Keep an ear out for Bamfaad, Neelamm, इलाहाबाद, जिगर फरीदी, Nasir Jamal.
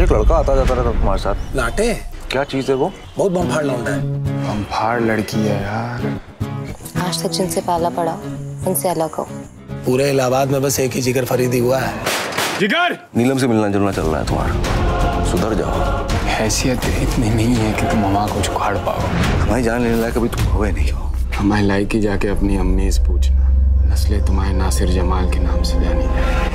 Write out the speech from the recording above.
एक लड़का आता जाता रहता तुम्हारे साथ। लाटे? क्या चीज है वो? बहुत बमफाड़ लौंडा है। बमफाड़ लड़की है यार। आज तक जिनसे पाला पड़ा उनसे अलग हो। पूरे इलाहाबाद में बस एक ही जिगर फरीदी हुआ है। जिगर! नीलम से मिलना जुलना चल रहा है तुम्हारा, सुधर जाओ। हैसियत इतनी नहीं है कि तुम अम्मा को झुकाड़ पाओ। हमारी जान लेने लायक अभी तुम हुए नहीं हो। हमारे लायक ही जाके अपनी अम्मी से पूछना, नस्लें तुम्हारे नासिर जमाल के नाम से जानी जाए।